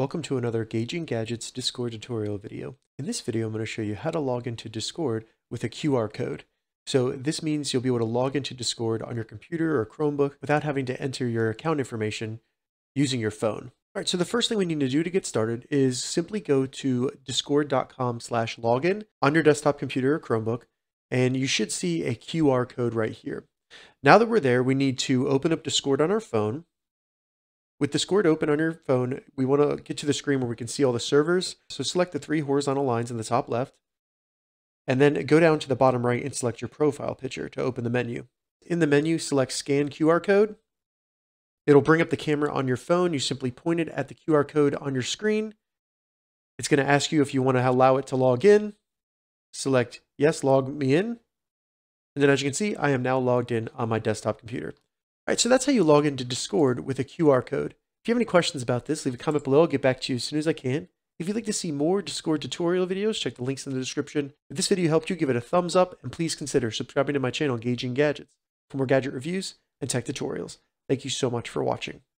Welcome to another Gauging Gadgets Discord tutorial video. In this video, I'm going to show you how to log into Discord with a QR code. So this means you'll be able to log into Discord on your computer or Chromebook without having to enter your account information using your phone. All right, so the first thing we need to do to get started is simply go to discord.com/login on your desktop computer or Chromebook, and you should see a QR code right here. Now that we're there, we need to open up Discord on our phone. With Discord open on your phone, we want to get to the screen where we can see all the servers. So select the three horizontal lines in the top left, and then go down to the bottom right and select your profile picture to open the menu. In the menu, select Scan QR Code. It'll bring up the camera on your phone. You simply point it at the QR code on your screen. It's going to ask you if you want to allow it to log in. Select Yes, log me in. And then as you can see, I am now logged in on my desktop computer. All right, so that's how you log into Discord with a QR code. If you have any questions about this, leave a comment below. I'll get back to you as soon as I can. If you'd like to see more Discord tutorial videos, check the links in the description. If this video helped you, give it a thumbs up, and please consider subscribing to my channel, Gauging Gadgets, for more gadget reviews and tech tutorials. Thank you so much for watching.